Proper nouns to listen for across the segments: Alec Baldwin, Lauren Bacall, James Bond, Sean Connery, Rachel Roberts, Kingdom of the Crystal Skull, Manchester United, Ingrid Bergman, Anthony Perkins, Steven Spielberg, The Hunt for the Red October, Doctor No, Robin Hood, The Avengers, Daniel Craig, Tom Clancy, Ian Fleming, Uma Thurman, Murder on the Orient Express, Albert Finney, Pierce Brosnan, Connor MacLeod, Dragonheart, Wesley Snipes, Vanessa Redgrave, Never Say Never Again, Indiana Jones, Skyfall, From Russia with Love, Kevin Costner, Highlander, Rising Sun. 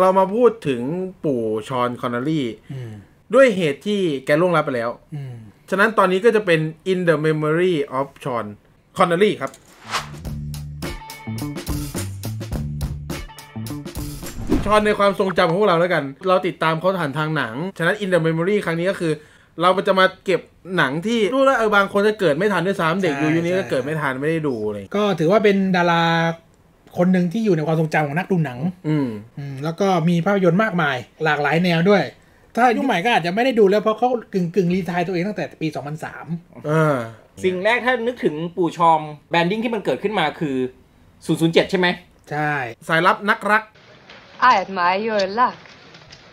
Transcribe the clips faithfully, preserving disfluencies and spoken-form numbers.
เรามาพูดถึงปู่ชอนคอนเนอรี่ด้วยเหตุที่แกล่วงลับไปแล้วฉะนั้นตอนนี้ก็จะเป็น In the Memory of Sean Connery ครับชอนในความทรงจำของพวกเราแล้วกันเราติดตามเขาผ่านทางหนังฉะนั้น In the Memory ครั้งนี้ก็คือเราจะมาเก็บหนังที่รู้แล้วเออบางคนจะเกิดไม่ทันด้วยซ้ำเด็กยุคนี้ก็เกิดไม่ทันไม่ได้ดูเลยก็ถือว่าเป็นดาราคนหนึ่งที่อยู่ในความทรงจำของนักดูหนังอืมแล้วก็มีภาพยนตร์มากมายหลากหลายแนวด้วยถ้ายุคใหม่ก็อาจจะไม่ได้ดูแล้วเพราะเขากึ่งกึ่งรีไทร์ตัวเองตั้งแต่ปีสองพันสามอ่าสิ่งแรกถ้านึกถึงปู่ชอมแบรนดิ้งที่มันเกิดขึ้นมาคือศูนย์ศูนย์เจ็ดใช่ไหมใช่สายลับนักรัก I admire your luck,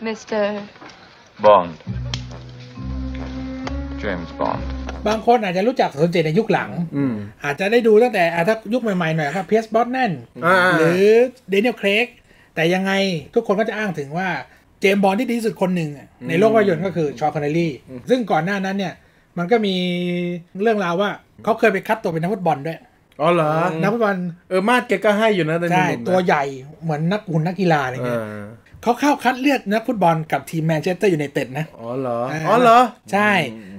Mister Bond James Bond บางคนอาจจะรู้จักศูนย์ศูนย์เจ็ดในยุคหลังอืมอาจจะได้ดูตั้งแต่ถ้ายุคใหม่ๆหน่อยครับเพียร์ส บรosnanนั่นหรือเดเนียลเครกแต่ยังไงทุกคนก็จะอ้างถึงว่าเจมส์บอนด์ที่ดีที่สุดคนหนึ่งในโลกภาพยนตร์ก็คือชอน คอนเนอรี่ซึ่งก่อนหน้านั้นเนี่ยมันก็มีเรื่องราวว่าเขาเคยไปคัดตัวเป็นนักฟุตบอลด้วยอ๋อเหรอนักฟุตบอลเออมาดเกก็ให้อยู่นะใช่ตัวใหญ่เหมือนนักหุ่นนักกีฬาอะไรเงี้ยเขาเข้าคัดเลือกนักฟุตบอลกับทีมแมนเชสเตอร์ยูไนเต็ดนะอ๋อเหรออ๋อเหรอใช่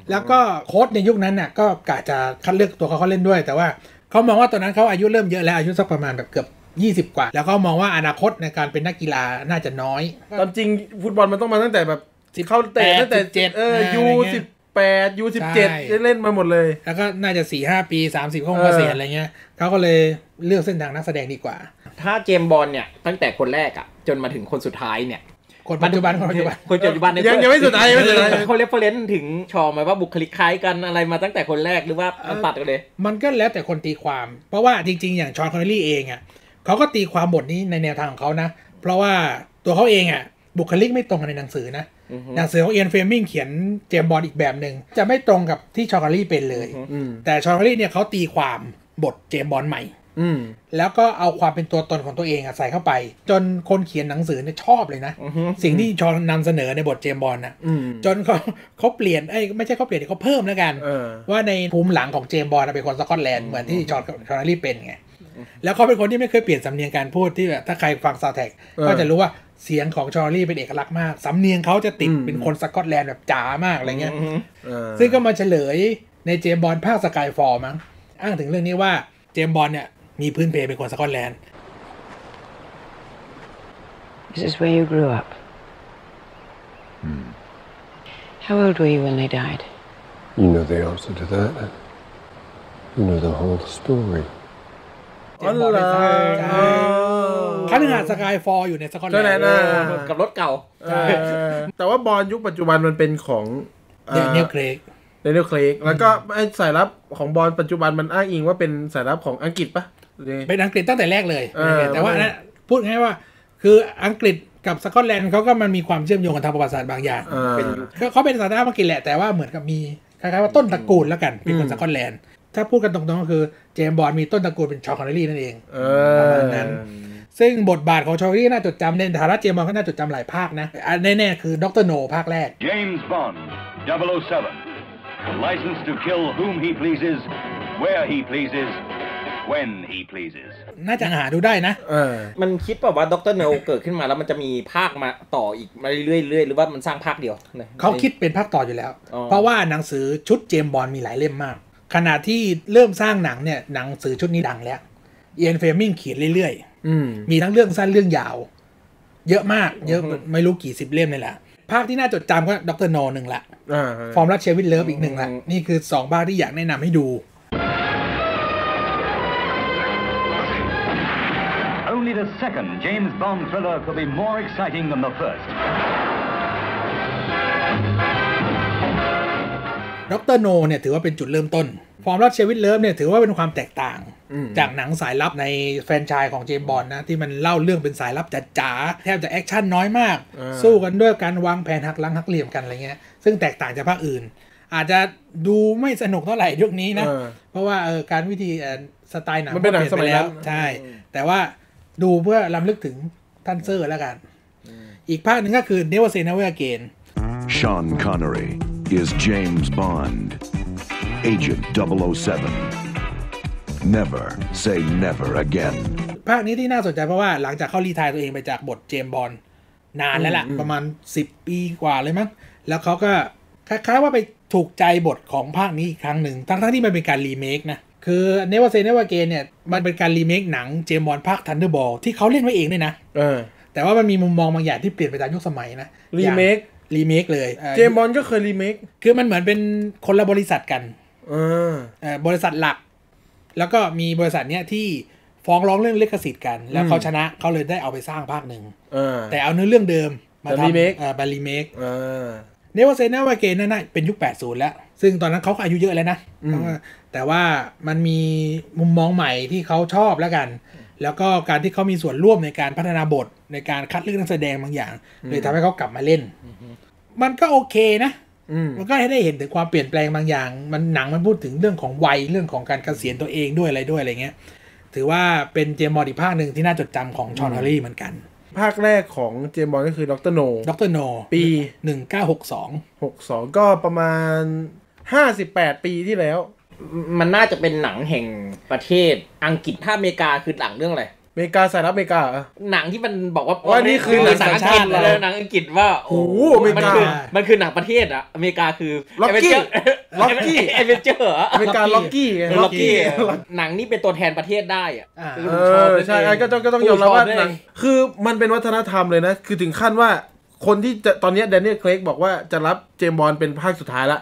แล้วก็โค้ชในยุคนั้นน่ะก็กะจะคัดเลือกตัวเขาเขาเล่นด้วยแต่ว่าเขามองว่าตอนนั้นเขาอายุเริ่มเยอะแล้วอายุสักประมาณแบบเกือบยี่สิบกว่าแล้วก็มองว่าอนาคตในการเป็นนักกีฬาน่าจะน้อยตามจริงฟุตบอลมันต้องมาตั้งแต่แบบเข้าเตะตั้งแต่เออยูสิบแปดยูสิบเจ็ดเล่นมาหมดเลยแล้วก็น่าจะสี่ห้าปีสามสิบของเกษียณอะไรเงี้ยเขาก็เลยเลือกเส้นทางนักแสดงดีกว่าถ้าเจมส์บอนด์เนี่ยตั้งแต่คนแรกอ่ะจนมาถึงคนสุดท้ายเนี่ยคนปัจจุบันคนปัจจุบันคนปัจจุบันยังยังไม่สุดท้ายไม่สุดท้ายเขาเรฟเฟอเรนซ์ถึงชอมไหมว่าบุคลิกคล้ายกันอะไรมาตั้งแต่คนแรกหรือว่าตัดกันเลยมันก็แล้วแต่คนตีความเพราะว่าจริงๆอย่างชอน คอนเนอรี่เองอ่ะเขาก็ตีความบทนี้ในแนวทางของเขานะเพราะว่าตัวเขาเองอ่ะบุคลิกไม่ตรงกันในหนังสือนะหนังสือของเอียนเฟมิงเขียนเจมส์บอนด์อีกแบบหนึ่งจะไม่ตรงกับที่ชอน คอนเนอรี่เป็นเลยแต่ชอน คอนเนอรี่เนี่ยเขาตีความบทเจมส์บอนด์ใหม่แล้วก็เอาความเป็นตัวตนของตัวเองใส่เข้าไปจนคนเขียนหนังสือเนี่ยชอบเลยนะสิ่งที่ชอนนำเสนอในบทเจมส์บอนด์นะจนเขาเขาเปลี่ยนไอ้ไม่ใช่เขาเปลี่ยนเขาเพิ่มแล้วกันว่าในภูมิหลังของเจมส์บอนด์เป็นคนสกอตแลนด์เหมือนที่ชอน คอนเนอรี่เป็นไงแล้วเขาเป็นคนที่ไม่เคยเปลี่ยนสำเนียงการพูดที่แบบถ้าใครฟังซาวด์แทร็กก็จะรู้ว่าเสียงของชอน คอนเนอรี่เป็นเอกลักษณ์มากสำเนียงเขาจะติดเป็นคนสกอตแลนด์แบบจ๋ามากอะไรเงี้ยซึ่งก็มาเฉลยในเจมส์บอนด์ภาคสกายฟอลมั้งอ้างถึงเรื่องนี้ว่าเจมส์บอนด์เนี่ยมีพื้นเพเป็นคนสกอตแลนด์ Is this where you grew up? Hmm. How old were you when they died? You know the answer to that. You know the whole story.คันหาสกายฟอลอยู่ในสกอตแลนด์กับรถเก่าแต่ว่าบอลยุคปัจจุบันมันเป็นของเดเนียลเครกเดเนียลเครกแล้วก็สายลับของบอลปัจจุบันมันอ้างอิงว่าเป็นสายลับของอังกฤษปะเป็นอังกฤษตั้งแต่แรกเลยแต่ว่าพูดง่ายว่าคืออังกฤษกับสกอตแลนด์เขาก็มันมีความเชื่อมโยงกันทางประวัติศาสตร์บางอย่างเขาเป็นสายลับอังกฤษแหละแต่ว่าเหมือนกับมีคล้ายๆว่าต้นตระกูลแล้วกันเป็นคนสกอตแลนด์ถ้าพูดกันตรงๆก็คือเจมส์บอนด์มีต้นตระกูลเป็นชอน คอนเนอรี่นั่นเองประมาณนั้นซึ่งบทบาทของชอน คอนเนอรี่น่าจดจำในฐานะเจมส์บอนด์ก็น่าจดจำหลายภาคนะแน่ๆคือด็อกเตอร์โนภาคแรก James Bond โอ โอ เซเว่น License to kill whom he pleases where he pleases when he pleases น่าจะหาดูได้นะมันคิดแบบว่าด็อกเตอร์โนเกิดขึ้นมาแล้วมันจะมีภาคมาต่ออีกเรื่อยๆหรือว่ามันสร้างภาคเดียวเขาคิดเป็นภาคต่ออยู่แล้วเพราะว่าหนังสือชุดเจมส์บอนด์มีหลายเล่มมากขณะที่เริ่มสร้างหนังเนี่ยหนังสือชุดนี้ดังแล้วเอียนเฟมิงเขียนเรื่อยๆมีทั้งเรื่องสั้นเรื่องยาวเยอะมากเยอะไม่รู้กี่สิบเล่มเลยล่ะภาคที่น่าจดจำก็ด็อกเตอร์โนหนึ่งละฟอร์มรัชเชวิตเลิฟอีกหนึ่งละนี่คือสองภาคที่อยากแนะนำให้ดู Only the second James Bond thriller could be more exciting than the firstด็อกเตอร์โนเนี่ยถือว่าเป็นจุดเริ่มต้นฟอร์มรัชเชวิตเลิฟเนี่ยถือว่าเป็นความแตกต่างจากหนังสายลับในแฟรนไชส์ของเจมส์บอนด์นะที่มันเล่าเรื่องเป็นสายลับจ๋าๆแทบจะแอคชั่นน้อยมากสู้กันด้วยการวางแผนหักหลังหักเหลี่ยมกันอะไรเงี้ยซึ่งแตกต่างจากภาคอื่นอาจจะดูไม่สนุกเท่าไหร่ยุคนี้นะเพราะว่าเออการวิธีสไตล์หนังมันเป็นหนังสมัยแล้วใช่แต่ว่าดูเพื่อรำลึกถึงท่านเซอร์แล้วกันอีกภาคหนึ่งก็คือ Never Say Never Again Sean Connery is James Bond, Agent double oh seven. Never say never again. ภาคนี้ที่น่าสนใจเพราะว่าหลังจากเขารีไทร์ตัวเองไปจากบทเจมส์บอนด์ นานแล้วล่ะประมาณสิบปีกว่าเลยมั้งแล้วเขาก็คล้ายๆว่าไปถูกใจบทของภาคนี้อีกครั้งหนึ่งทั้งๆที่มันเป็นการรีเมคนะคือเนเวอร์เซนเนเวอร์เกนเนี่ยมันเป็นการรีเมคหนังเจมส์บอนด์ภาคทันเดอร์บอลที่เขาเล่นไว้เองด้วยนะเออแต่ว่ามันมีมุมมองบางอย่างที่เปลี่ยนไปตามยุคสมัยนะรีเมครีเมคเลยเจมส์บอนด์ก็เคยรีเมคคือมันเหมือนเป็นคนละบริษัทกันเออเออบริษัทหลักแล้วก็มีบริษัทเนี้ยที่ฟ้องร้องเรื่องลิขสิทธิ์กันแล้วเขาชนะเขาเลยได้เอาไปสร้างภาคหนึ่งแต่เอาเนื้อเรื่องเดิมมาทำมารีเมคเนเวอร์เซนเนเวอร์เกนนั่นน่ะเป็นยุคแปดสิบแล้วซึ่งตอนนั้นเขาอายุเยอะแล้วนะแต่ว่ามันมีมุมมองใหม่ที่เขาชอบแล้วกันแล้วก็การที่เขามีส่วนร่วมในการพัฒนาบทในการคัดเลือกนักแสดงบางอย่างเลยทำให้เขากลับมาเล่นมันก็โอเคนะมันก็ได้เห็นถึงความเปลี่ยนแปลงบางอย่างมันหนังมันพูดถึงเรื่องของวัยเรื่องของการเกษียณตัวเองด้วยอะไรด้วยอะไรเงี้ยถือว่าเป็นเจมส์บอนด์อีกภาคหนึ่งที่น่าจดจำของชอน แฮร์รี่เหมือนกันภาคแรกของเจมส์บอนด์ก็คือ ด็อกเตอร์ No ด็อกเตอร์ No ปีหนึ่งพันเก้าร้อยหกสิบสอง หกสิบสองก็ประมาณห้าสิบแปดปีที่แล้วมันน่าจะเป็นหนังแห่งประเทศอังกฤษถ้าอเมริกาคือหนังเรื่องอะไรอเมริกาสหรัฐอเมริกาหนังที่มันบอกว่าว่านี่คือหนังอังกฤษแล้วหนังอังกฤษว่าโอ้โหมันคือมันคือหนังประเทศอะอเมริกาคือล็อกกี้ล็อกกี้เอเวนเจอร์อเมริกาล็อกกี้ล็อกกี้หนังนี่เป็นตัวแทนประเทศได้อะเออใช่ก็ต้องก็ต้องยอมรับว่าหนังคือมันเป็นวัฒนธรรมเลยนะคือถึงขั้นว่าคนที่จะตอนนี้แดเนียลเครกบอกว่าจะรับเจมส์บอนด์เป็นภาคสุดท้ายละ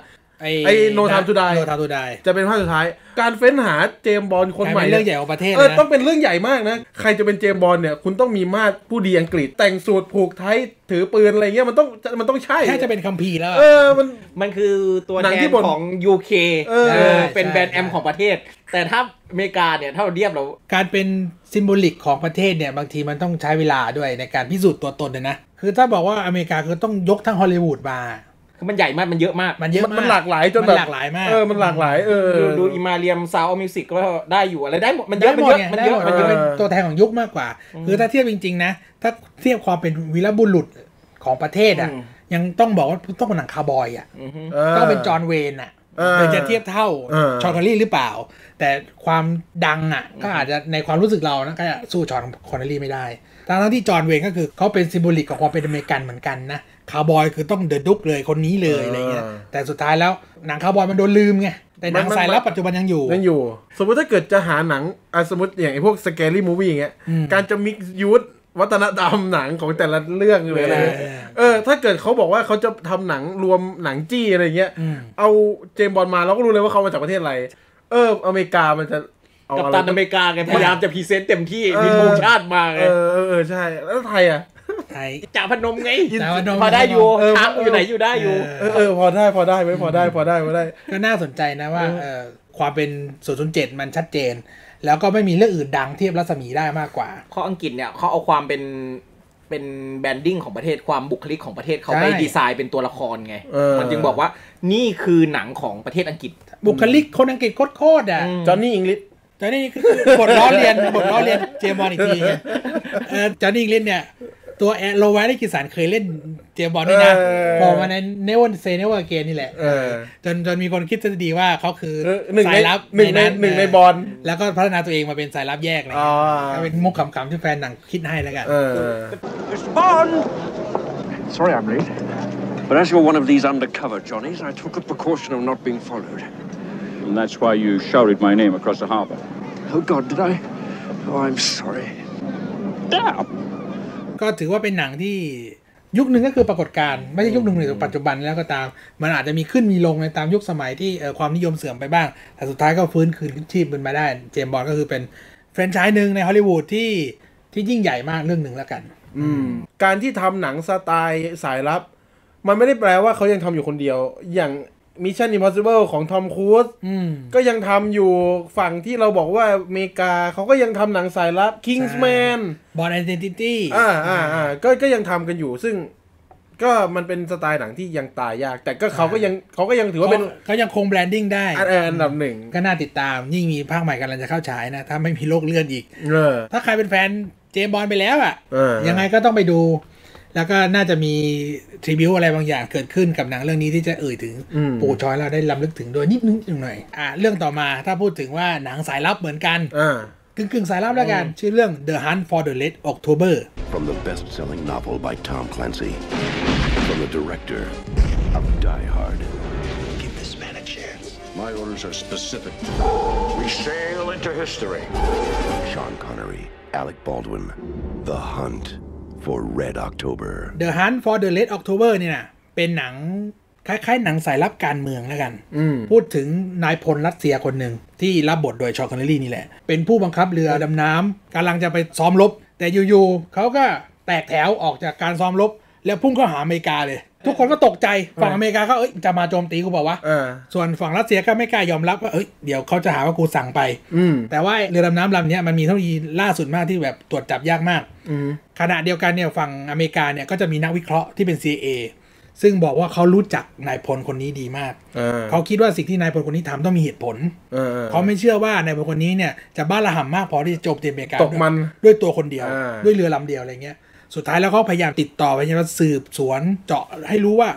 ไอ้โนทามทูไดโนทามทูไดจะเป็นภาคสุดท้ายการเฟ้นหาเจมส์บอนด์คนใหม่เป็นเรื่องใหญ่ของประเทศนะเออต้องเป็นเรื่องใหญ่มากนะใครจะเป็นเจมส์บอนด์เนี่ยคุณต้องมีมาดผู้ดีอังกฤษแต่งสูทผูกไทถือปืนอะไรเงี้ยมันต้องมันต้องใช่แค่จะเป็นคัมภีร์แล้วเออมันมันคือตัวแทนของ ยู เค เออเป็นแบรนด์แอมของประเทศแต่ถ้าอเมริกาเนี่ยถ้าเราเทียบเราการเป็นซิมโบลิกของประเทศเนี่ยบางทีมันต้องใช้เวลาด้วยในการพิสูจน์ตัวตนนะคือถ้าบอกว่าอเมริกาคือต้องยกทั้งฮอลลีวูดมามันใหญ่มากมันเยอะมากมันเยอะมากมันหลากหลายจนแบบหลากหลายมากเออมันหลากหลายเออดูอิมาเรียมซาวด์มิวสิกก็ได้อยู่อะไรได้หมดมันเยอะมันเยอะมันเยอะมันเป็นตัวแทนของยุคมากกว่าคือถ้าเทียบจริงๆนะถ้าเทียบความเป็นวีรบุรุษของประเทศอ่ะยังต้องบอกว่าต้องเป็นหนังคาร์บอยอ่ะต้องเป็นจอห์นเวย์นอ่ะถึงจะเทียบเท่าชอนคอนเนอรี่หรือเปล่าแต่ความดังอ่ะก็อาจจะในความรู้สึกเรานะก็สู้ชอนคอนเนอรี่ไม่ได้ทั้งที่จอห์นเวย์นก็คือเขาเป็นซิมโบลิกของความเป็นอเมริกันเหมือนกันนะคาร์บอยคือต้องเดอะดุ๊กเลยคนนี้เลยอะไรเงี้ยแต่สุดท้ายแล้วหนังคาร์บอยมันโดนลืมไงแต่หนังสายลับปัจจุบันยังอยู่ยังอยู่สมมติถ้าเกิดจะหาหนังสมมติอย่างไอ้พวกสแกรี่มูฟวี่อย่างเงี้ยการจะมิกซ์ยูสวัฒนธรรมหนังของแต่ละเรื่องเลยนะเออถ้าเกิดเขาบอกว่าเขาจะทำหนังรวมหนังจี้อะไรเงี้ยเอาเจมส์บอนด์มาเราก็รู้เลยว่าเขามาจากประเทศอะไรเอออเมริกามันจะกัปตันอเมริกาไงพยายามจะพรีเซนต์เต็มที่มีธงชาติมาไงเออเออใช่แล้วไทยอ่ะไทยจ่าพนมไงพอได้อยู่ช้างอยู่ไหนอยู่ได้อยู่เออเออพอได้พอได้ไม่พอได้พอได้พอได้ก็น่าสนใจนะว่าเออความเป็นศูนย์ศูนย์เจ็ดมันชัดเจนแล้วก็ไม่มีเรื่องอื่นดังเทียบรัศมีได้มากกว่าเพราะอังกฤษเนี่ยเขาเอาความเป็นเป็นแบรนดิ้งของประเทศความบุคลิกของประเทศเขาไปดีไซน์เป็นตัวละครไงมันจึงบอกว่านี่คือหนังของประเทศอังกฤษบุคลิกคนอังกฤษโคตรอ่ะจอห์นนี่อิงลิชจอห์นนี่คือบทล้อเลียนบทล้อเลียนเจมส์บอนด์อีกทีเออจอห์นนี่อิงลิชเนี่ยตัวแอโรไวท์กิสานเคยเล่นเจมส์บอนด์ด้วยนะพอมาในเนวอนเซเนวาเกนนี่แหละจนจนมีคนคิดทฤษฎีว่าเขาคือสายลับหนึ่งในหนึ่งในบอลแล้วก็พัฒนาตัวเองมาเป็นสายลับแยกเลยก็เป็นมุกขำๆที่แฟนหนังคิดให้แล้วกัน มิสเตอร์ Bond Sorry I'm late but as you're one of these undercover Johnnies I took a precaution of not being followed and that's why you shouted my name across the harbor Oh God did I Oh I'm sorry Damnก็ถือว่าเป็นหนังที่ยุคหนึ่งก็คือปรากฏการณ์ไม่ใช่ยุคหนึ่งในปัจจุบันแล้วก็ตามมันอาจจะมีขึ้นมีลงในตามยุคสมัยที่ความนิยมเสื่อมไปบ้างแต่สุดท้ายก็ฟื้นคืนชีพขึ้นมาได้เจมส์บอนด์ก็คือเป็นแฟรนไชส์หนึ่งในฮอลลีวูดที่ที่ยิ่งใหญ่มากเรื่องหนึ่งแล้วกันการที่ทำหนังสไตล์สายลับมันไม่ได้แปลว่าเขายังทำอยู่คนเดียวอย่างมิชชั่นอิมพอสซิเบิลของทอมครูซก็ยังทำอยู่ฝั่งที่เราบอกว่าอเมริกาเขาก็ยังทำหนังสายลับคิงส์แมนบอนด์ไอเดนติตี้อ่าอ่าอ่าก็ก็ยังทำกันอยู่ซึ่งก็มันเป็นสไตล์หนังที่ยังตายยากแต่ก็เขาก็ยังเขาก็ยังถือว่าเป็นเขายังคงแบรนดิ้งได้อันดับหนึ่งก็น่าติดตามยิ่งมีภาคใหม่กำลังจะเข้าฉายนะถ้าไม่มีโรคเลื่อนอีกถ้าใครเป็นแฟนเจมส์บอนด์ไปแล้วอ่ะยังไงก็ต้องไปดูแล้วก็น่าจะมีทริบิวอะไรบางอย่างเกิดขึ้นกับหนังเรื่องนี้ที่จะเอ่ยถึงปู่ชอยเราได้ล้ำลึกถึงด้วยนิดนึงหน่อยอ่ะเรื่องต่อมาถ้าพูดถึงว่าหนังสายลับเหมือนกัน กึ่งๆสายลับแล้วกันชื่อเรื่อง The Hunt for the Red October from the best-selling novel by Tom Clancy from the director of Die Hard. Give this man a chance. My orders are specific. We sail into history. Sean Connery, Alec Baldwin, The Hunt for Red October. The Hunt for the Red October นี่นะเป็นหนังคล้ายๆหนังสายลับการเมืองแล้วกันพูดถึงนายพลรัสเซียคนหนึ่งที่รับบทโดยชอน คอนเนอรี่นี่แหละเป็นผู้บังคับเรือดำน้ำกำลังจะไปซ้อมรบแต่อยู่ๆเขาก็แตกแถวออกจากการซ้อมรบแล้วพุ่งเข้าหาอเมริกาเลยทุกคนก็ตกใจฝั่งอเมริกาก็เอ้ยจะมาโจมตีกูเปล่าวะส่วนฝั่งรัสเซียก็ไม่กล้ายอมรับว่าเอ้ยเดี๋ยวเขาจะหาว่ากูสั่งไปแต่ว่าเรือดำน้ำลำนี้มันมีเทคโนโลยีล่าสุดมากที่แบบตรวจจับยากมากขณะเดียวกันเนี่ยฝั่งอเมริกาเนี่ยก็จะมีนักวิเคราะห์ที่เป็น ซี ไอ เอซึ่งบอกว่าเขารู้จักนายพลคนนี้ดีมาก เ, เขาคิดว่าสิ่งที่นายพลคนนี้ทำต้องมีเหตุผล เ, เขาไม่เชื่อว่านายพลคนนี้เนี่ยจะบ้าระห่ำมากพอที่จะโจมตีอเมริกาตกมันด้วยตัวคนเดียวด้วยเรือลำเดียวอะไรเงี้ยสุดท้ายแล้วเขาพยายามติดต่อพยายามสืบสวนเจาะให้รู้ว่า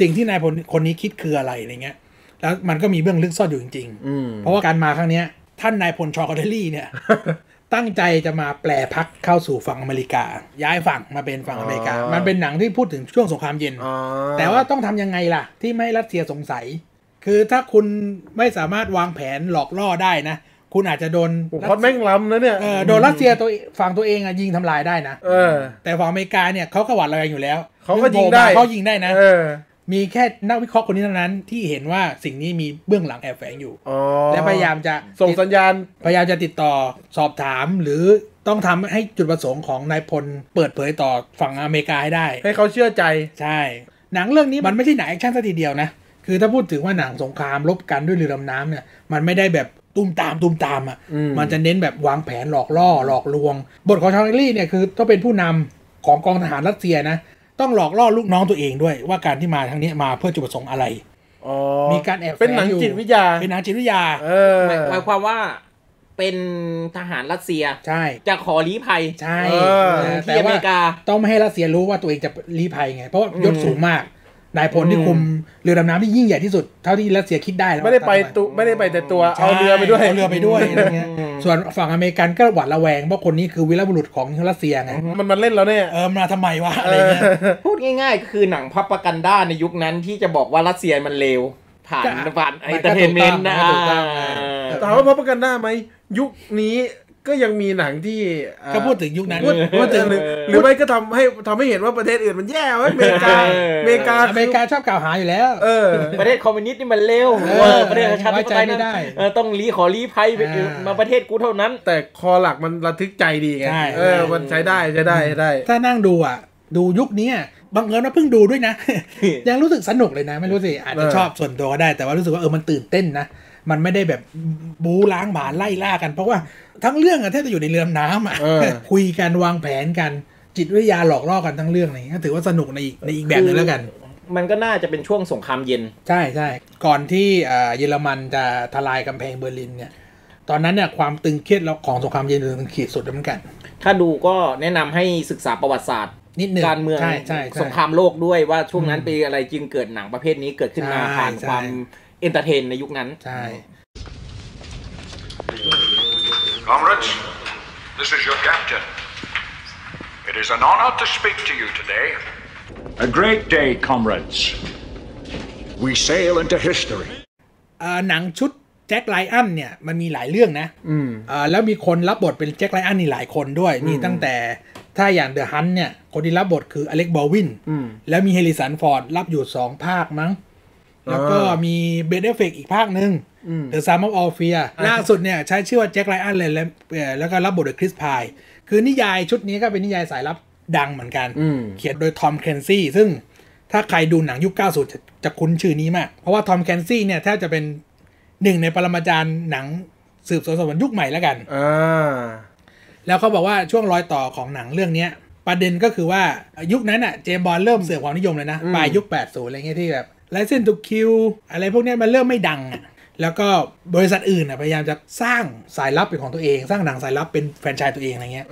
สิ่งที่นายพลคนนี้คิดคืออะไรอะไรเงี้ยแล้วมันก็มีเบื้องลึกซ่อนอยู่จริงๆเพราะว่าการมาครั้งนี้ท่านนายพลชอคอนเนอรี่เนี่ย ตั้งใจจะมาแปลพักเข้าสู่ฝั่งอเมริกาย้ายฝั่งมาเป็นฝั่งอเมริกามันเป็นหนังที่พูดถึงช่วงสงครามเย็นแต่ว่าต้องทำยังไงล่ะที่ไม่ให้รัสเซียสงสัยคือถ้าคุณไม่สามารถวางแผนหลอกล่อได้นะคุณอาจจะโดนพอดแม่งล้ำนะเนี่ยโดนรัสเซียตัวฝั่งตัวเองยิงทำลายได้นะแต่ฝั่งอเมริกาเนี่ยเขาก็หวาดระแวงอยู่แล้วเขาก็ยิงได้เขายิงได้นะมีแค่นักวิเคราะห์คนนี้เท่านั้นที่เห็นว่าสิ่งนี้มีเบื้องหลังแอบแฝงอยู่และพยายามจะส่งสัญญาณพยายามจะติดต่อสอบถามหรือต้องทำให้จุดประสงค์ของนายพลเปิดเผยต่อฝั่งอเมริกาให้ได้ให้เขาเชื่อใจใช่หนังเรื่องนี้มันไม่ใช่หนังแอคชั่นซะทีเดียวนะคือถ้าพูดถึงว่าหนังสงครามรบกันด้วยเรือดำน้ำเนี่ยมันไม่ได้แบบตุ้มตามตุ้มตามอ่ะมันจะเน้นแบบวางแผนหลอกล่อหลอกลวงบทของชาร์ลีเนี่ยคือต้องเป็นผู้นำของกองทหารรัสเซียนะต้องหลอกล่อลูกน้องตัวเองด้วยว่าการที่มาทางนี้มาเพื่อจุดประสงค์อะไรมีการแอบเป็นหนังจิตวิทยาเป็นหนังจิตวิทยาหมายความว่าเป็นทหารรัสเซียใช่จะขอลี้ภัยใช่ที่อเมริกาต้องไม่ให้รัสเซียรู้ว่าตัวเองจะลี้ภัยไงเพราะยศสูงมากนายพลที่คุมเรือดำน้ำที่ยิ่งใหญ่ที่สุดเท่าที่รัสเซียคิดได้แล้วไม่ได้ไปตัวไม่ได้ไปแต่ตัวเอาเรือไปด้วยเอาเรือไปด้วยอะไรเงี้ยส่วนฝั่งอเมริกันก็หวาดระแวงเพราะคนนี้คือวีรบุรุษของรัสเซียไงมันมันเล่นแล้วเนี่ยเออมาทำไมวะอะไรเงี้ยพูดง่ายๆคือหนังพาปากันดาในยุคนั้นที่จะบอกว่ารัสเซียมันเลวผ่านผ่านเอนเตอร์เทนเมนต์นะแต่ว่าพาปากันดาไหมยุคนี้ก็ยังมีหนังที่ก็พูดถึงยุคนั้นพูดถึงหรือไม่ก็ทำให้ทำให้เห็นว่าประเทศอื่นมันแย่อเมริกาอเมริกาอเมริกาชอบกล่าวหาอยู่แล้วเออประเทศคอมมิวนิสต์นี่มันเลวประเทศชาติไม่ได้ต้องรีขอรีภัยมาประเทศกูเท่านั้นแต่คอหลักมันระทึกใจดีไงเออมันใช้ได้ใช้ได้ได้ถ้านั่งดูอ่ะดูยุคนี้บังเอิญว่าเพิ่งดูด้วยนะยังรู้สึกสนุกเลยนะไม่รู้สิอาจจะชอบส่วนตัวก็ได้แต่ว่ารู้สึกว่าเออมันตื่นเต้นนะมันไม่ได้แบบบูล้างบาดไล่ล่ากันเพราะว่าทั้งเรื่องอะแทบจะอยู่ในเรือน้ำอะคุยกันวางแผนกันจิตวิทยาหลอกล่อกันทั้งเรื่องเลยก็ถือว่าสนุกในอีกในอีกแบบนึงแล้วกันมันก็น่าจะเป็นช่วงสงครามเย็นใช่ใช่ก่อนที่เยอรมันจะทลายกำแพงเบอร์ลินเนี่ยตอนนั้นเนี่ยความตึงเครียดของสงครามเย็นถึงขีดสุดเหมือนกันถ้าดูก็แนะนำให้ศึกษาประวัติศาสตร์นิดนึงการเมืองสงครามโลกด้วยว่าช่วงนั้นเป็นอะไรจึงเกิดหนังประเภทนี้เกิดขึ้นมาผ่านความเอนเตอร์เทนในยุคนั้นใช่ Comrades, this is your captain. It is an honor to speak to you today. A great day, comrades. We sail into history. หนังชุดแจ็คไรอันเนี่ยมันมีหลายเรื่องนะแล้วมีคนรับบทเป็นแจ็คไรอันนี่หลายคนด้วยมีตั้งแต่ถ้าอย่างเดอะฮันต์เนี่ยคนที่รับบทคืออเล็กบอลวินแล้วมีเฮริสันฟอร์ดรับอยู่สองภาคมั้งแล้วก็มีเบดเดฟเฟกอีกภาคหนึ่งเดอะซามอฟออฟเฟียล่าสุดเนี่ยใช้ชื่อว่าแจ็คไรอันเลยแล้วแล้วก็รับบทโดยคริสพายคือนิยายชุดนี้ก็เป็นนิยายสายลับดังเหมือนกันเขียนโดยทอมแคนซี่ซึ่งถ้าใครดูหนังยุคเก้าสิบจะจะคุ้นชื่อนี้มากเพราะว่าทอมแคนซี่เนี่ยแทบจะเป็นหนึ่งในปรมาจารย์หนังสืบสวนสอบสวนยุคใหม่แล้วกันแล้วเขาบอกว่าช่วงรอยต่อของหนังเรื่องนี้ประเด็นก็คือว่ายุคนั้นอ่ะเจมส์บอนด์เริ่มเสื่อมความนิยมเลยนะปลายยุคแปดสิบอะไรเงี้ยที่แบบLicense to Kill อะไรพวกนี้มันเริ่มไม่ดังอ่ะแล้วก็บริษัทอื่นอ่ะพยายามจะสร้างสายลับเป็นของตัวเองสร้างหนังสายลับเป็นแฟรนไชส์ตัวเองอะไรเงี้ย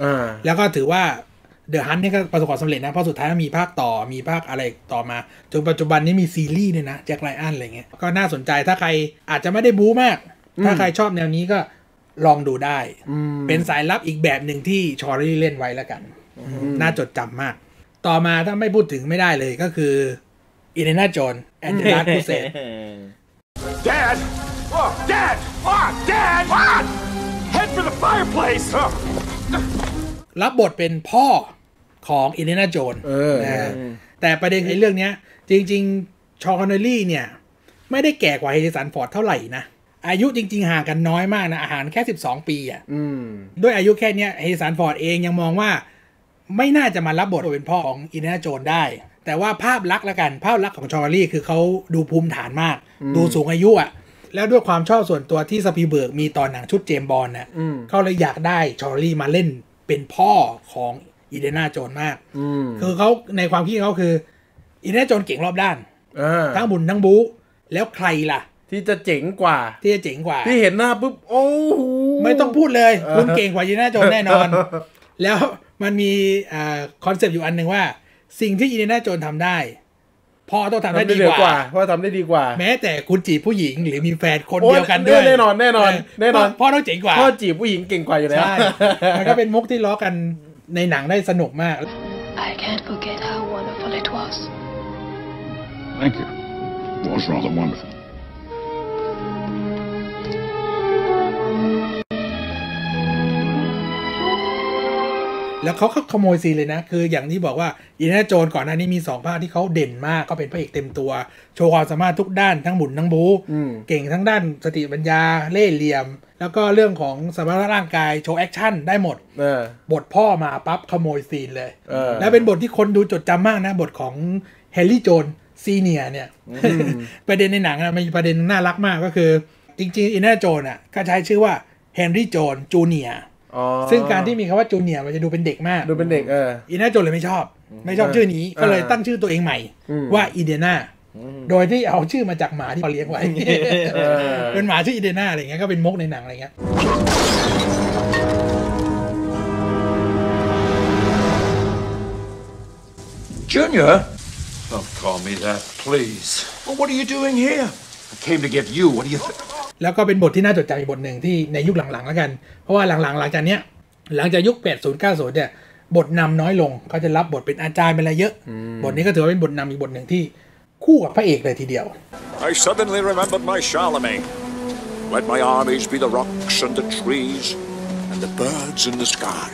แล้วก็ถือว่า The Hunt นี่ก็ประสบความสำเร็จนะเพราะสุดท้ายมีภาคต่อมีภาคอะไรต่อมาจนปัจจุบันนี้มีซีรีส์ด้วยนะแจ็คไรอันอะไรเงี้ยก็น่าสนใจถ้าใครอาจจะไม่ได้บู๊มากถ้าใครชอบแนวนี้ก็ ลองดูได้เป็นสายลับอีกแบบหนึ่งที่ชอรี่เล่นไว้แล้วกันน่าจดจำมากต่อมาถ้าไม่พูดถึงไม่ได้เลยก็คืออินเดียนาโจนส์แอนเจล่าคูเซต Dad oh Dad oh Dad what head for the fireplace รับบทเป็นพ่อของอินเดียนาโจนส์นะแต่ประเด็นในเรื่องนี้จริงๆชอคอนเนอรี่เนี่ยไม่ได้แก่กว่าเฮริสันฟอร์ดเท่าไหร่นะอายุจริงๆห่างกันน้อยมากนะอาหารแค่สิบสองปีอ่ะด้วยอายุแค่เนี้ยเฮริสันฟอร์ดเองยังมองว่าไม่น่าจะมารับบทเป็นพ่อของอินเดียนาโจนส์ได้แต่ว่าภาพลักษณ์ละกันภาพลักษณ์ของชอรี่คือเขาดูภูมิฐานมากดูสูงอายุอ่ะแล้วด้วยความชอบส่วนตัวที่สปีลเบิร์กมีตอนหนังชุดเจมส์บอนด์น่ะเขาเลยอยากได้ชอรี่มาเล่นเป็นพ่อของอินเดียนาโจนส์มากคือเขาในความคิดเขาคืออินเดียนาโจนส์เก่งรอบด้านทั้งบุญทั้งบู๊แล้วใครล่ะที่จะเจ๋งกว่าที่จะเจ๋งกว่าที่เห็นหน้าปุ๊บโอ้โหไม่ต้องพูดเลยคุณเก่งกว่าอินเดียนาโจนส์แน่นอน แล้วมันมีคอนเซปต์อยู่อันหนึ่งว่าสิ่งที่อินเดียนาโจนส์ทำได้พ่อต้องทำได้ดีกว่าพ่อทำได้ดีกว่าแม้แต่คุณจีบผู้หญิงหรือมีแฟนคนเดียวกันด้วยแน่นอนแน่นอนแน่นอนพ่อต้องเจ๋งกว่าพ่อจีบผู้หญิงเก่งกว่าอยู่แล้วมันก็เป็นมุกที่ล้อกันในหนังได้สนุกมาก I can't forget how wonderful it was. Thank you. It was rather wonderful.แล้วเขาขโมยซีนเลยนะคืออย่างที่บอกว่าอินเดียนาโจนส์ก่อนหน้านี้มีสองภาคที่เขาเด่นมากเขาเป็นพระเอกเต็มตัวโชว์ความสามารถทุกด้านทั้งบุญทั้งบู๊เก่งทั้งด้านสติปัญญาเล่ห์เหลี่ยมแล้วก็เรื่องของสมรรถร่างกายโชว์แอคชั่นได้หมดบทพ่อมาปั๊บขโมยซีนเลยแล้วเป็นบทที่คนดูจดจำมากนะบทของแฮร์รี่โจนส์ซีเนียร์เนี่ย ประเด็นในหนังนะมันมีประเด็นน่ารักมากก็คือจริงๆอินเดียนาโจนส์อ่ะก็ใช้ชื่อว่าแฮร์รี่โจนส์จูเนียร์ซึ่งการที่มีคำว่าจูเนียร์มันจะดูเป็นเด็กมากดูเป็นเด็กเอออินเดียนาโจนส์เลยไม่ชอบไม่ชอบชื่อนี้ก็เลยตั้งชื่อตัวเองใหม่ว่าอินเดียนาโดยที่เอาชื่อมาจากหมาที่เขาเลี้ยงไว้เป็นหมาชื่ออินเดียนาอะไรเงี้ยก็เป็นมุกในหนังอะไรเงี้ยจูเนียร์ Don't call me that please What are you doing here I came to get you What do youแล้วก็เป็นบทที่น่าจดจำอีกบทหนึ่งที่ในยุคหลังๆแล้วกันเพราะว่าหลังๆหลังจากเนี้ยหลังจากยุคแปดสิบเก้าสิบเนี่ยบทนำน้อยลงเขาจะรับบทเป็นอาจารย์เป็นอะไรเยอะบทนี้ก็ถือว่าเป็นบทนำอีกบทหนึ่งที่คู่กับพระเอกเลยทีเดียว I suddenly remembered my Charlemagne Let my armies be the rocks and the trees and the birds in the sky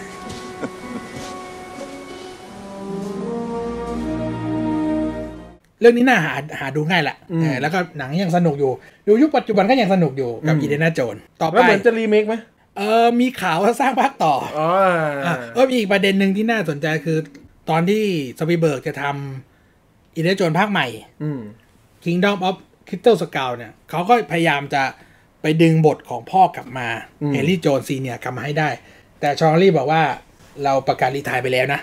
เรื่องนี้น่าหาหาดูง่ายแหละแล้วก็หนังยังสนุกอยู่ดูยุคปัจจุบันก็ยังสนุกอยู่กับอินเดียนาโจนส์ต่อไปเหมือนจะรีเมคไหมเออมีข่าวว่าสร้างภาคต่ออ๋อเอออีกประเด็นหนึ่งที่น่าสนใจคือตอนที่สปีลเบิร์กจะทำอินเดียนาโจนส์ภาคใหม่อืม Kingdom of Crystal Skull เนี่ยเขาก็พยายามจะไปดึงบทของพ่อกลับมาแฮร์รี่โจนส์ซีเนียร์กลับมาให้ได้แต่ชอรี่บอกว่าเราประกาศรีไทยไปแล้วนะ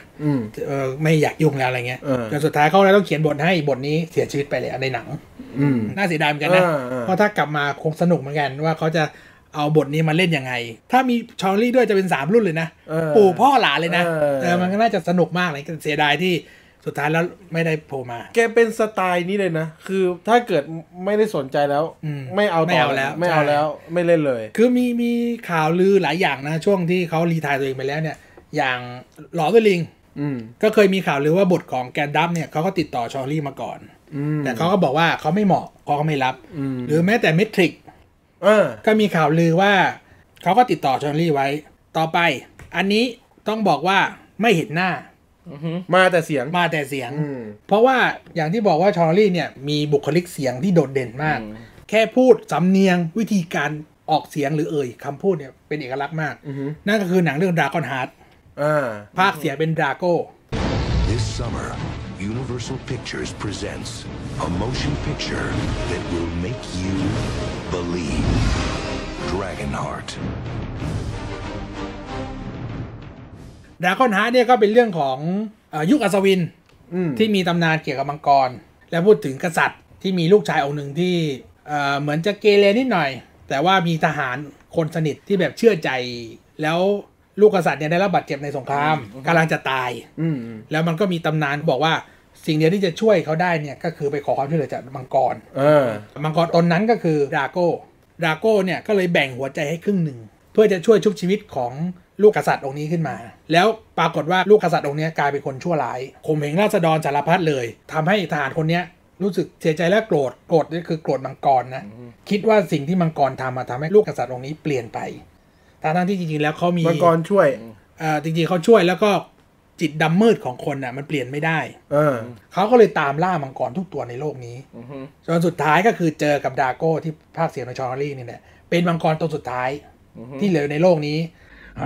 ออไม่อยากยุ่งแล้วอะไรเงี้ยจนสุดท้ายเขาเลยต้องเขียนบทให้บทนี้เสียชีวิตไปเลยในหนังน่าเสียดายเหมือนกันนะเพราะถ้ากลับมาคงสนุกเหมือนกันว่าเขาจะเอาบทนี้มาเล่นยังไงถ้ามีชอลลี่ด้วยจะเป็นสามรุ่นเลยนะปู่พ่อหลานเลยนะเออมันก็น่าจะสนุกมากเลยเสียดายที่สุดท้ายแล้วไม่ได้โผล่มาแกเป็นสไตล์นี้เลยนะคือถ้าเกิดไม่ได้สนใจแล้วไม่เอาต่อแล้วไม่เอาแล้วไม่เล่นเลยคือมีมีข่าวลือหลายอย่างนะช่วงที่เขารีไทยตัวเองไปแล้วเนี่ยอย่างหลอดลิงก็เคยมีข่าวหรือว่าบทของแกนดัมเนี่ยเขาก็ติดต่อชอรี่มาก่อนแต่เขาก็บอกว่าเขาไม่เหมาะเขาก็ไม่รับหรือแม้แต่เมทริกก็มีข่าวลือว่าเขาก็ติดต่อชอรี่ไว้ต่อไปอันนี้ต้องบอกว่าไม่เห็นหน้ามาแต่เสียงมาแต่เสียงเพราะว่าอย่างที่บอกว่าชอรี่เนี่ยมีบุคลิกเสียงที่โดดเด่นมากแค่พูดสำเนียงวิธีการออกเสียงหรือเอ่ยคำพูดเนี่ยเป็นเอกลักษณ์มากนั่นก็คือหนังเรื่อง Dragonheartภาคเสียงเป็นดราโก้ This summer, Universal Pictures presents a motion picture that will make you believe. Dragonheart. Dragonheart เนี่ยก็เป็นเรื่องของยุคอัศวินที่มีตำนานเกี่ยวกับมังกรและพูดถึงกษัตริย์ที่มีลูกชายองค์หนึ่งที่เหมือนจะเกเรนิดหน่อยแต่ว่ามีทหารคนสนิทที่แบบเชื่อใจแล้วลูกกษัตริย์เนี่ยได้รับบาดเจ็บในสงครามกำลังจะตายแล้วมันก็มีตำนานบอกว่าสิ่งเดียวที่จะช่วยเขาได้เนี่ยก็คือไปขอความช่วยเหลือจากมังกรมังกรตนนั้นก็คือดราโก้ดราโก้เนี่ยก็เลยแบ่งหัวใจให้ครึ่งหนึ่ง เพื่อจะช่วยชุบชีวิตของลูกกษัตริย์องค์นี้ขึ้นมาแล้วปรากฏว่าลูกกษัตริย์องค์นี้กลายเป็นคนชั่วร้ายข่มเหงราษฎรสารพัดเลยทำให้ทหารคนนี้รู้สึกเสียใจและโกรธโกรธนี่คือโกรธมังกรนะคิดว่าสิ่งที่มังกรทำมาทำให้ลูกกษัตริย์องค์นี้เปลี่ยนไปทั้งที่จริงๆแล้วเขามีมังกรช่วยอ่าจริงๆเขาช่วยแล้วก็จิตดำมืดของคนน่ะมันเปลี่ยนไม่ได้เออเขาก็เลยตามล่ามังกรทุกตัวในโลกนี้จนสุดท้ายก็คือเจอกับดาโก้ที่ภาคเสียงในชอร์รี่นี่แหละเป็นมังกรตัวสุดท้ายที่เหลือในโลกนี้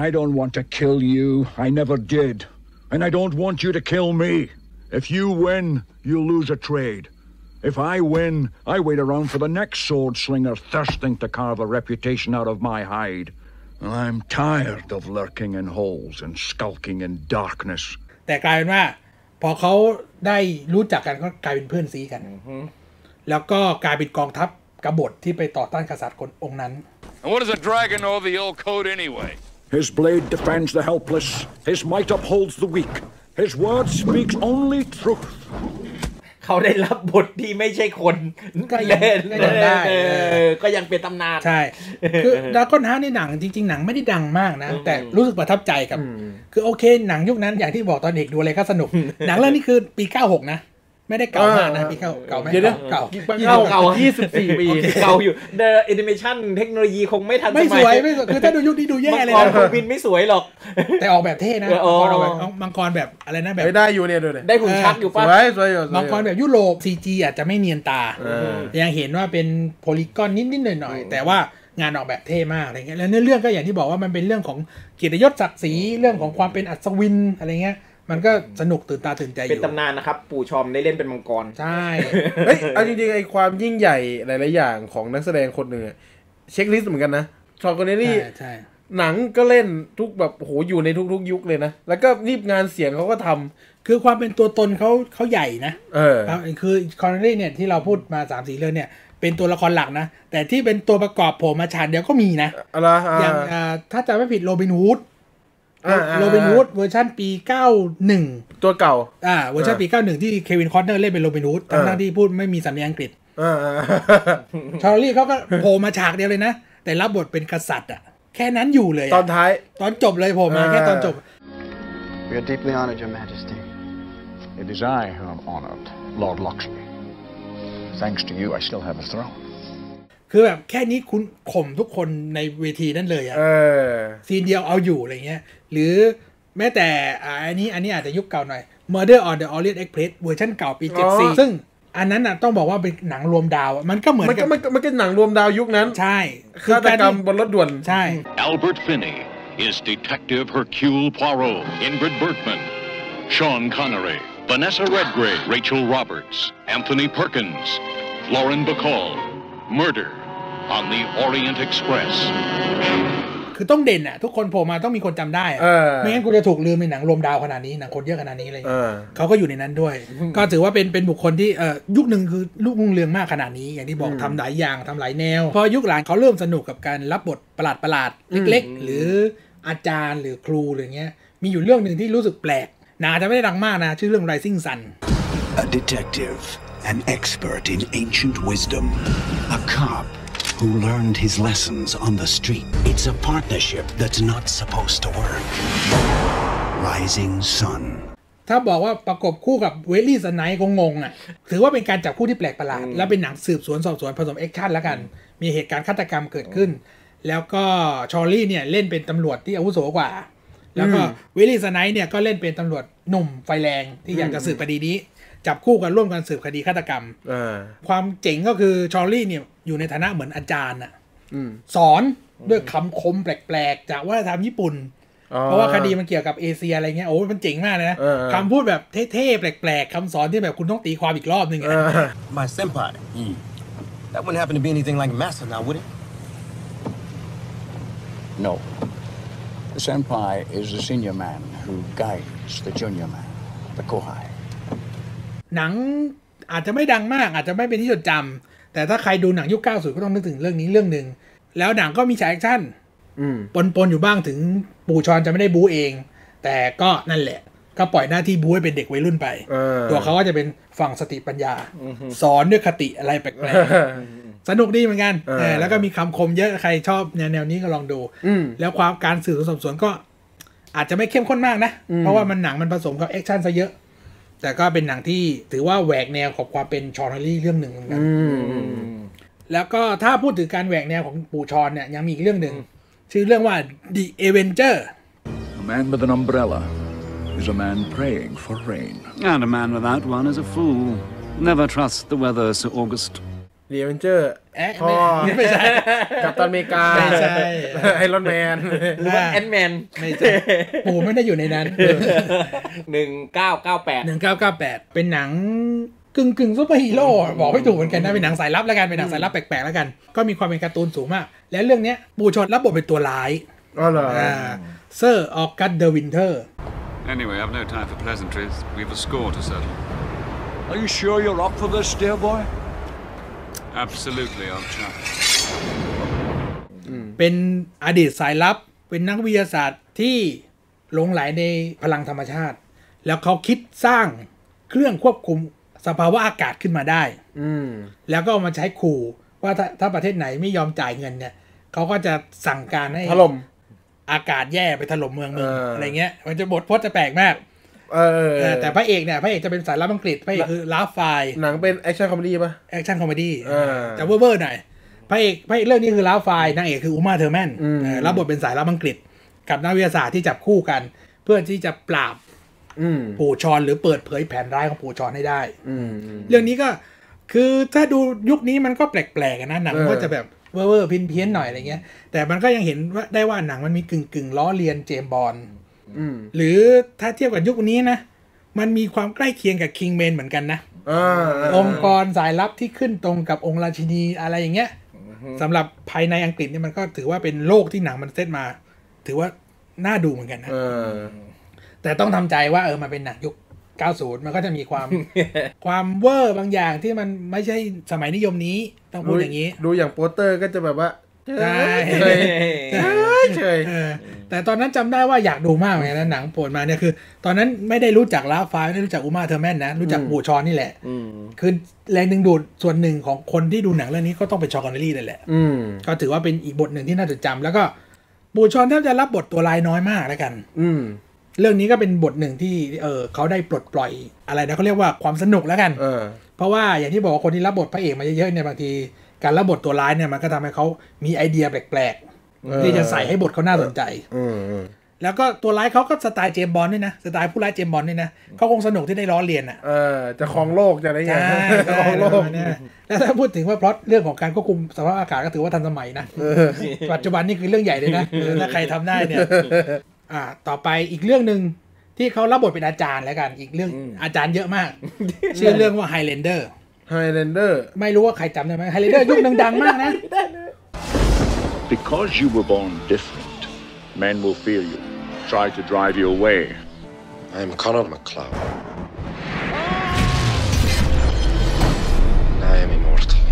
I don't want to kill you I never did and I don't want you to kill me if you win you lose a trade if I win I wait around for the next sword slinger thirsting to carve a reputation out of my hide I'm tired of lurking in holes and skulking in darkness แต่กลายเป็นว่าพอเขาได้รู้จักกันก็กลายเป็นเพื่อนซีกันแล้วก็กลายเป็นกองทัพกบฏที่ไปต่อต้านกษัตริย์องค์นั้น And what does a dragon know the old code anyway? His blade defends the helpless. His might upholds the weak. His word speaks only truth. เขาได้รับบทที่ไม่ใช่คนก็เล่นได้ก็ยังเป็นตำนานใช่คือดราก้อนฮาร์ทในหนังจริงๆหนังไม่ได้ดังมากนะแต่รู้สึกประทับใจกับคือโอเคหนังยุคนั้นอย่างที่บอกตอนเด็กดูอะไรก็สนุกหนังเรื่องนี้คือปีเก้าหกนะไม่ได้เก่ามากนะปีเก่าเก่าไหมเก่าเก่ายี่สิบสี่ปีเก่าอยู่เดอะแอนิเมชันเทคโนโลยีคงไม่ทันไม่สวยไม่สวยคือถ้าดูยุคนี้ดูแย่เลยนะมังกรบินไม่สวยหรอกแต่ออกแบบเท่นะมังกรแบบอะไรนะแบบได้อยู่เนี่ยดูเลยได้หุ่นชักอยู่ป่ะสวยสวยมังกรแบบยุโรป ซี จี อาจจะไม่เนียนตายังเห็นว่าเป็นโพลีกอนนิดๆหน่อยๆแต่ว่างานออกแบบเท่มากอะไรเงี้ยแล้วเนื้อเรื่องก็อย่างที่บอกว่ามันเป็นเรื่องของเกียรติยศศักดิ์ศรีเรื่องของความเป็นอัศวินอะไรเงี้ยมันก็สนุกตื่นตาตื่นใจอยู่เป็นตำนานนะครับปู่ชอมได้เล่นเป็นมังกรใช่เฮ้ยเอาจริงๆไอ้ความยิ่งใหญ่หลายๆอย่างของนักแสดงคนหนึ่งเช็คลิสต์เหมือนกันนะชอนคอนเนลลี่หนังก็เล่นทุกแบบโหอยู่ในทุกๆยุคเลยนะแล้วก็รีบงานเสียงเขาก็ทำคือความเป็นตัวตนเขาเขาใหญ่นะเออคือคอนเนลลี่เนี่ยที่เราพูดมา สามสี่ เรื่องเนี่ยเป็นตัวละครหลักนะแต่ที่เป็นตัวประกอบผมมาฉากเดียวก็มีนะอะไรอย่างถ้าจำไม่ผิดโรบินฮูดโรบินฮูดเวอร์ชันปีเก้าหนึ่งตัวเก่าอ่าเวอร์ชันปีเก้าหนึ่งที่เควินคอสเนอร์เล่นเป็นโรบินฮูดทั้งที่พูดไม่มีสำเนียงอังกฤษชาร์ลีเขาก็โผล่มาฉากเดียวเลยนะแต่รับบทเป็นกษัตริย์อ่ะแค่นั้นอยู่เลยตอนท้ายตอนจบเลยโผล่มาแค่ตอนจบ We are deeply honored, Your Majesty. It is I who am honored, Lord Loxley. Thanks to you, I still have a throne.คือแบบแค่นี้คุณข่มทุกคนในเวทีนั่นเลยอะซีนเดียวเอาอยู่อะไรเงี้ยหรือแม้แต่อันนี้อันนี้อาจจะยุคเก่าหน่อย Murder on the Orient Express เวอร์ชันเก่าปีเจ็ดสิบสี่ซึ่งอันนั้นน่ะต้องบอกว่าเป็นหนังรวมดาวมันก็เหมือนกับมันก็หนังรวมดาวยุคนั้นใช่ฆาตกรรมบนรถด่วนใช่ Albert Finney is Detective Hercule Poirot Ingrid Bergman Sean Connery Vanessa Redgrave Rachel Roberts Anthony Perkins Lauren Bacall Murder on the Orient Express คือต้องเด่นอะทุกคนโผล่มาต้องมีคนจำได้ไม่งั้นกูจะถูกลืมในหนังรวมดาวขนาดนี้หนังคนเยอะขนาดนี้อะไรอย่างเงี้ยเขาก็อยู่ในนั้นด้วยก็ถือว่าเป็นเป็นบุคคลที่ยุคหนึ่งคือลูกรุ่งเรืองมากขนาดนี้อย่างที่บอกทำหลายอย่างทำหลายแนวพอยุคหลังเขาเริ่มสนุกกับการรับบทประหลาดประหลาดเล็กๆหรืออาจารย์หรือครูหรือเงี้ยมีอยู่เรื่องหนึ่งที่รู้สึกแปลกนะอาจจะไม่ได้ดังมากนะชื่อเรื่อง Rising Sun A detective An expert in ancient wisdom, a cop who learned his lessons on the street. It's a partnership that's not supposed to work. Rising Sun. ถ้าบอกว่าประกบคู่กับเวลลี่สไนท์ก็งงอ่ะถือว่าเป็นการจับคู่ที่แปลกประหลาดและเป็นหนังสืบสวนสอบสวนผสมแอคชั่นแล้วกันมีเหตุการณ์ฆาตกรรมเกิดขึ้นแล้วก็ชอลลี่เนี่ยเล่นเป็นตำรวจที่อาวุโสกว่าแล้วก็เวลลี่สไนท์เนี่ยก็เล่นเป็นตำรวจหนุ่มไฟแรงที่อยากจะสืบคดีนี้จับคู่กันร่วมกันสืบคดีฆาตกรรมความเจ๋งก็คือชอลลี่เนี่ยอยู่ในฐานะเหมือนอาจารย์อ่ะสอนด้วยคำคมแปลกๆจากวัฒนธรรมญี่ปุ่นเพราะว่าคดีมันเกี่ยวกับเอเชียอะไรเงี้ยโอ้มันเจ๋งมากเลยนะคำพูดแบบเท่ๆแปลกๆคำสอนที่แบบคุณต้องตีความอีกรอบหนึ่ง My senpai that wouldn't happen to be anything like master now would it No the senpai is the senior man who guides the junior man the kohaiหนังอาจจะไม่ดังมากอาจจะไม่เป็นที่จดจำแต่ถ้าใครดูหนังยุคเก้าสิบก็ต้องนึกถึงเรื่องนี้เรื่องหนึ่งแล้วหนังก็มีฉากแอคชั่นปนๆอยู่บ้างถึงปู่ชอนจะไม่ได้บู๊เองแต่ก็นั่นแหละก็ปล่อยหน้าที่บู๊ให้เป็นเด็กวัยรุ่นไปตัวเขาก็จะเป็นฝั่งสติปัญญาสอนด้วยคติอะไรแปลกๆ สนุกดีเหมือนกันแล้วก็มีคำคมเยอะใครชอบแนวแนวนี้ก็ลองดูแล้วความการสื่อสวนสวนก็อาจจะไม่เข้มข้นมากนะเพราะว่ามันหนังมันผสมกับแอคชั่นซะเยอะแต่ก็เป็นหนังที่ถือว่าแหวกแนวของความเป็นชอนเนอรี่เรื่องหนึ่งเหมือนกันแล้วก็ถ้าพูดถึงการแหวกแนวของปู่ชอนเนี่ยยังมีอีกเรื่องหนึ่งชื่อเรื่องว่า The Avengers A man with an umbrella is a man praying for rain and a man without one is a fool never trust the weather Sir August The Avenger พ่อไม่ใช่กัปตันอเมริกาไม่ใช่ไอรอนแมนหรือว่าแอนด์แมนไม่ใช่ปู่ไม่ได้อยู่ในนั้นหนึ่งเก้าเก้าแปด หนึ่งเก้าเก้าแปดเป็นหนังกึ่งกึ่งซุปเปอร์ฮีโร่บอกไม่ถูกเหมือนกันนะเป็นหนังสายลับแล้วกันเป็นหนังสายลับแปลกๆแล้วกันก็มีความเป็นการ์ตูนสูงมากและเรื่องนี้ปู่ชอนรับบทเป็นตัวร้ายอ๋อเหรอเซอร์ออกัสเดอวินเทอร์ Anyway, I've no time for pleasantries. We've a score to settle. Are you sure you're up for this, dear boy? Absolutely, old chap. เป็นอดีตสายลับเป็นนักวิทยาศาสตร์ที่หลงไหลในพลังธรรมชาติแล้วเขาคิดสร้างเครื่องควบคุมสภาวะอากาศขึ้นมาได้แล้วก็มาใช้ขู่ว่าถ้าถ้าประเทศไหนไม่ยอมจ่ายเงินเนี่ยเขาก็จะสั่งการให้ถล่มอากาศแย่ไปถล่มเมืองเมือง อ, อะไรเงี้ยมันจะบทพจน์จะแปลกมากเออแต่พระเอกเนี่ยพระเอกจะเป็นสายลับอังกฤษพระเอกคือลาฟไฟหนังเป็นแอคชั่นคอมเมดี้ป่ะแอคชั่นคอมเมดี้จะเว่อร์ๆหน่อยพระเอกพระเอกเรื่องนี้คือลาฟไฟนางเอกคืออุม่าเทอร์แมนรับบทเป็นสายลับอังกฤษกับนักวิทยาศาสตร์ที่จับคู่กันเพื่อที่จะปราบปู่ชอนหรือเปิดเผยแผนร้ายของปู่ชอนให้ได้เรื่องนี้ก็คือถ้าดูยุคนี้มันก็แปลกๆนะหนังก็จะแบบเว่อร์เพี้ยนๆหน่อยอะไรเงี้ยแต่มันก็ยังเห็นว่าได้ว่าหนังมันมีกึ่งๆล้อเลียนเจมส์บอนด์หรือถ้าเทียบกับยุคนี้นะมันมีความใกล้เคียงกับคิงแมนเหมือนกันนะ อ, องค์กรสายลับที่ขึ้นตรงกับองค์ราชินีอะไรอย่างเงี้ยสำหรับภายในอังกฤษเนี่ยมันก็ถือว่าเป็นโลกที่หนังมันเซตมาถือว่าน่าดูเหมือนกันนะแต่ต้องทำใจว่าเออมันเป็นหนังยุคเก้าสิบมันก็จะมีความ ความเวอร์บางอย่างที่มันไม่ใช่สมัยนิยมนี้ต้องพูดอย่างนี้ดูอย่างโปสเตอร์ก็จะแบบว่าใช่ใช่แต่ตอนนั้นจำได้ว่าอยากดูมากเลยนะหนังโผล่มาเนี่ยคือตอนนั้นไม่ได้รู้จักลาฟายไม่ได้รู้จักอุม่าเทอร์แมนนะรู้จักปู่ชอนนี่แหละคือแรงดึงดูดส่วนหนึ่งของคนที่ดูหนังเรื่องนี้ก็ต้องเป็นชอน คอนเนอรี่นั่นแหละก็ถือว่าเป็นอีกบทหนึ่งที่น่าจดจำแล้วก็ปู่ชอนแทบจะรับบทตัวลายน้อยมากแล้วกันเรื่องนี้ก็เป็นบทหนึ่งที่เออเขาได้ปลดปล่อยอะไรนะเขาเรียกว่าความสนุกแล้วกัน เ, ออเพราะว่าอย่างที่บอกคนที่รับบทพระเอกมาเยอะๆเนี่ยบางทีการรับบทตัวร้ายเนี่ยมันก็ทำให้เขามีไอเดียแปลกๆที่จะใส่ให้บทเขาน่าสนใจออแล้วก็ตัวร้ายเขาก็สไตล์เจมส์บอนด์ด้วยนะสไตล์ผู้ร้ายเจมส์บอนด์ด้วยนะเขาคงสนุกที่ได้ล้อเลียนอ่ะจะครองโลกจะอะไรอย่างเงี้ยจะครองโลกแล้วถ้าพูดถึงว่าพล็อตเรื่องของการควบคุมสภาพอากาศก็ถือว่าทันสมัยนะปัจจุบันนี่คือเรื่องใหญ่เลยนะถ้าใครทำได้เนี่ยอ่าต่อไปอีกเรื่องหนึ่งที่เขารับบทเป็นอาจารย์แล้วกันอีกเรื่องอาจารย์เยอะมากชื่อเรื่องว่า Highlander Highlander ไม่รู้ว่าใครจำได้ไหม Highlander ยุคดังๆมากนะ Because you were born different men will fear you try to drive you away I am Connor McCloud I am immortal